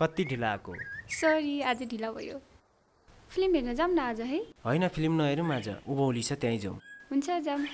कति ढिला आको? सरी आज ढिला भयो। फिल्म हेर्न जाम न आज है? हैन फिल्म नहेरौँ आज, उभौली छ त्यही जाउँ। हुन्छ जाम।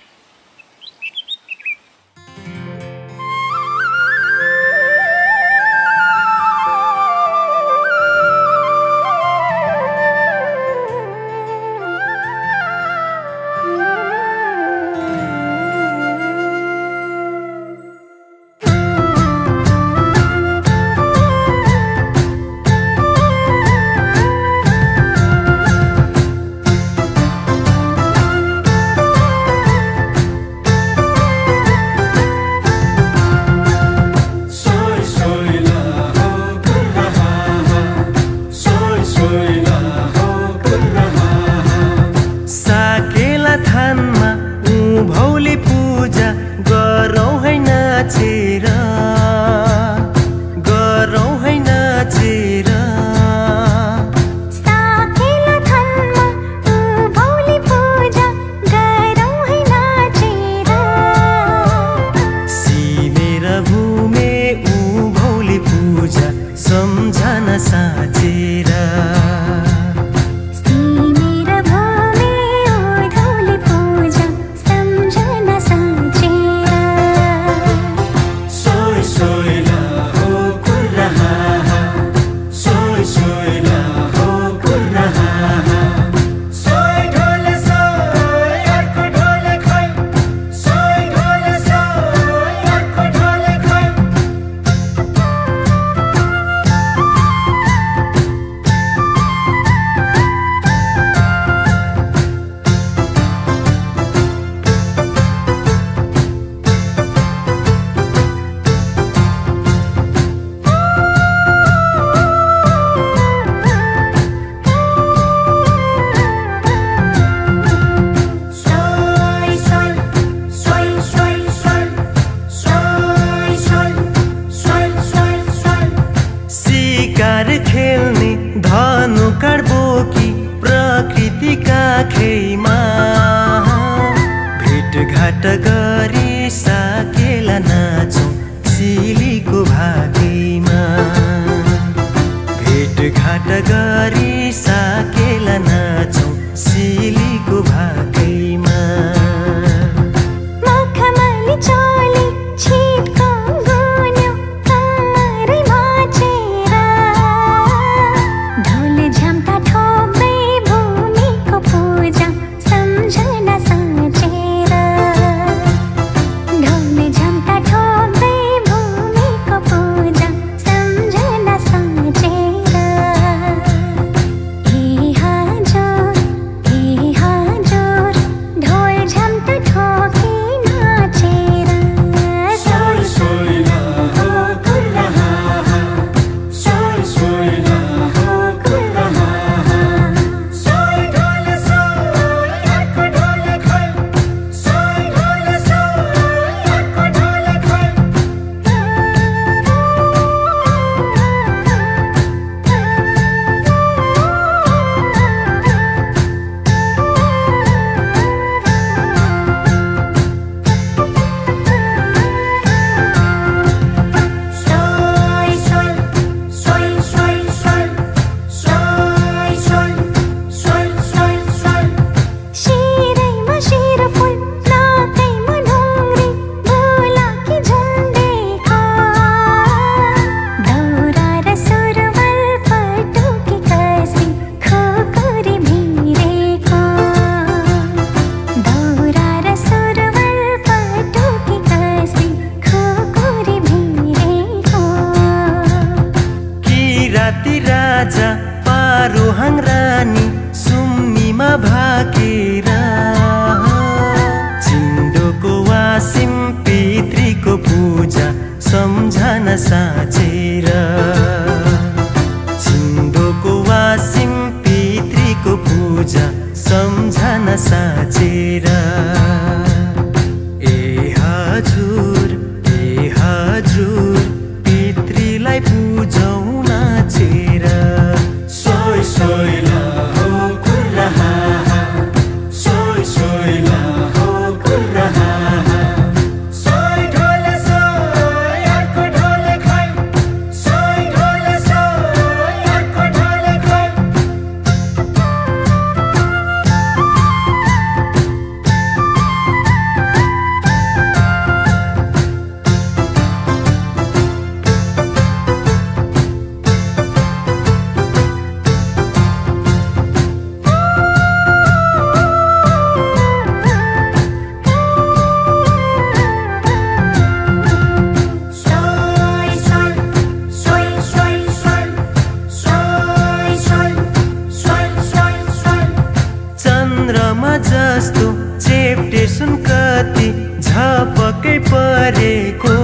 तिमीले सुन कति झपकै परेको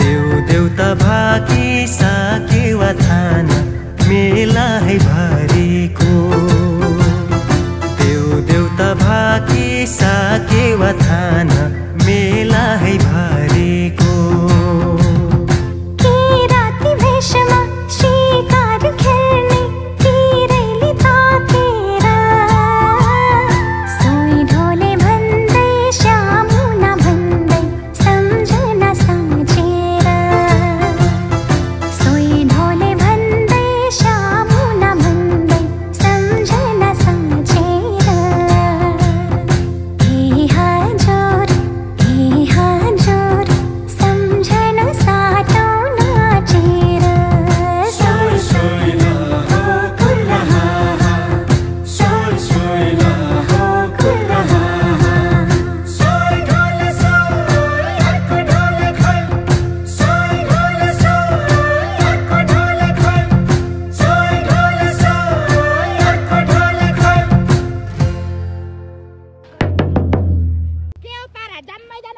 देउ देउता भाकी साकेवा थाना मेला है भरेको देउ देउता भाकी साकेवा थाना मेला है भरेको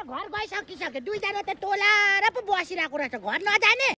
घर गई सकिसके दुईजना त टोला र पो बसिरहेको रहेछ घर नजाने।